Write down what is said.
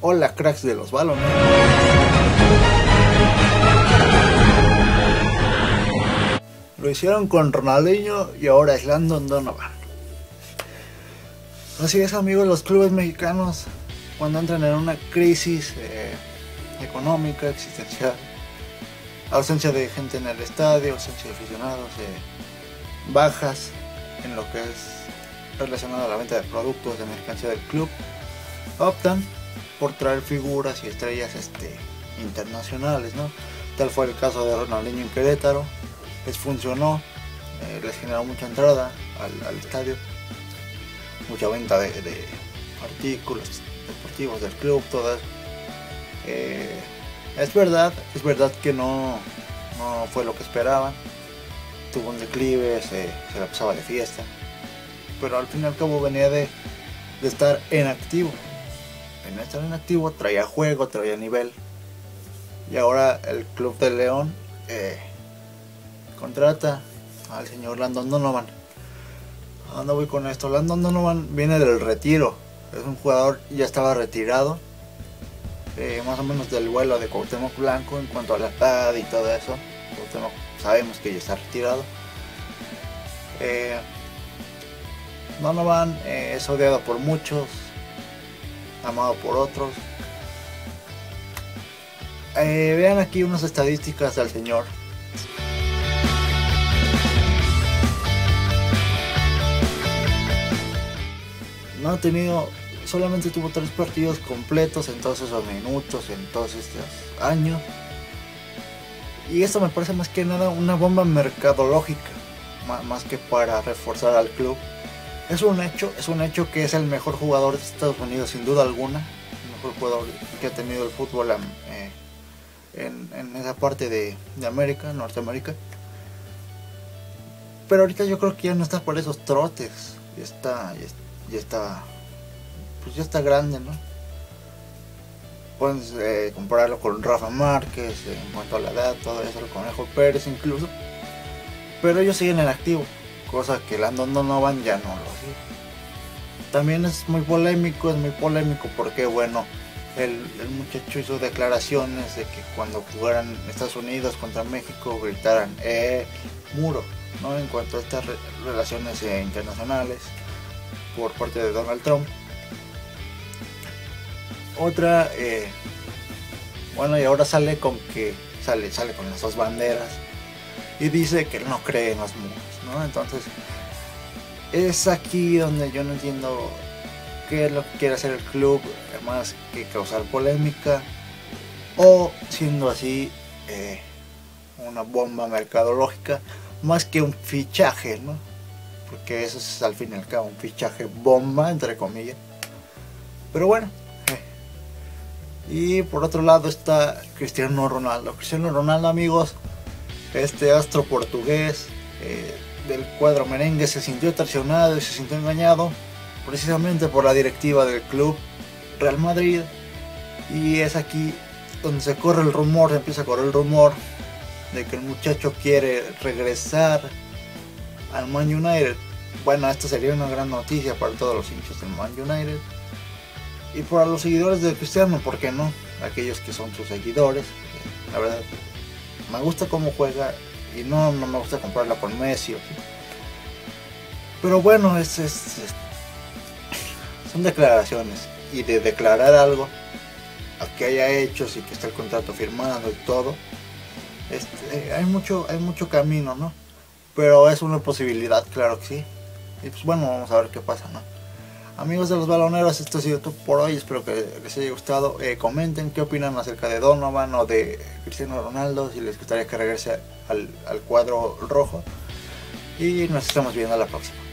Hola cracks de los balones. Lo hicieron con Ronaldinho y ahora es Landon Donovan. Así es amigos, los clubes mexicanos cuando entran en una crisis económica, existencial, ausencia de gente en el estadio, ausencia de aficionados, bajas en lo que es relacionado a la venta de productos de mercancía del club, optan por traer figuras y estrellas internacionales, ¿no? Tal fue el caso de Ronaldinho en Querétaro, les funcionó, les generó mucha entrada al estadio, mucha venta de artículos deportivos del club, todas. Es verdad que no fue lo que esperaban, tuvo un declive, se la pasaba de fiesta, pero al fin y al cabo venía de estar en activo. En estar en activo traía juego, traía nivel. Y ahora el Club de León contrata al señor Landon Donovan. ¿A dónde voy con esto? Landon Donovan viene del retiro, es un jugador ya estaba retirado, más o menos del vuelo de Cuauhtémoc Blanco en cuanto a la edad y todo eso. Cuauhtémoc sabemos que ya está retirado. Donovan es odiado por muchos, amado por otros. Vean aquí unas estadísticas del señor. No ha tenido, solamente tuvo 3 partidos completos en todos esos minutos, en todos estos años. Y esto me parece más que nada una bomba mercadológica, más que para reforzar al club. Es un hecho que es el mejor jugador de Estados Unidos, sin duda alguna. El mejor jugador que ha tenido el fútbol en esa parte de América, Norteamérica. Pero ahorita yo creo que ya no está por esos trotes. Ya está grande, ¿no? Puedes compararlo con Rafa Márquez en cuanto a la edad, todo eso, el Conejo Pérez incluso. Pero ellos siguen en activo, cosa que Landon Donovan ya no lo hacía. También es muy polémico porque, bueno, el muchacho hizo declaraciones de que cuando jugaran Estados Unidos contra México gritaran muro, ¿no? En cuanto a estas relaciones internacionales por parte de Donald Trump. Otra, bueno, y ahora sale con que sale con las 2 banderas y dice que no cree en los muros, ¿no? Entonces es aquí donde yo no entiendo qué es lo que quiere hacer el club más que causar polémica, o siendo así una bomba mercadológica más que un fichaje, ¿no? Porque eso es al fin y al cabo un fichaje bomba entre comillas, pero bueno. Y por otro lado está Cristiano Ronaldo, amigos, este astro portugués del cuadro merengue se sintió traicionado y se sintió engañado precisamente por la directiva del club Real Madrid, y es aquí donde se empieza a correr el rumor de que el muchacho quiere regresar al Man United. Bueno, esta sería una gran noticia para todos los hinchas del Man United y para los seguidores de Cristiano, ¿por qué no? Aquellos que son sus seguidores. La verdad, me gusta cómo juega y no me gusta comprarla por Messi. Pero bueno, son declaraciones, y de declarar algo a que haya hechos y que está el contrato firmado y todo, hay mucho camino, ¿no? Pero es una posibilidad, claro que sí. Y pues bueno, vamos a ver qué pasa, ¿no? Amigos de los baloneros, esto ha sido todo por hoy, espero que les haya gustado. Comenten qué opinan acerca de Donovan o de Cristiano Ronaldo, si les gustaría que regrese al cuadro rojo. Y nos estamos viendo a la próxima.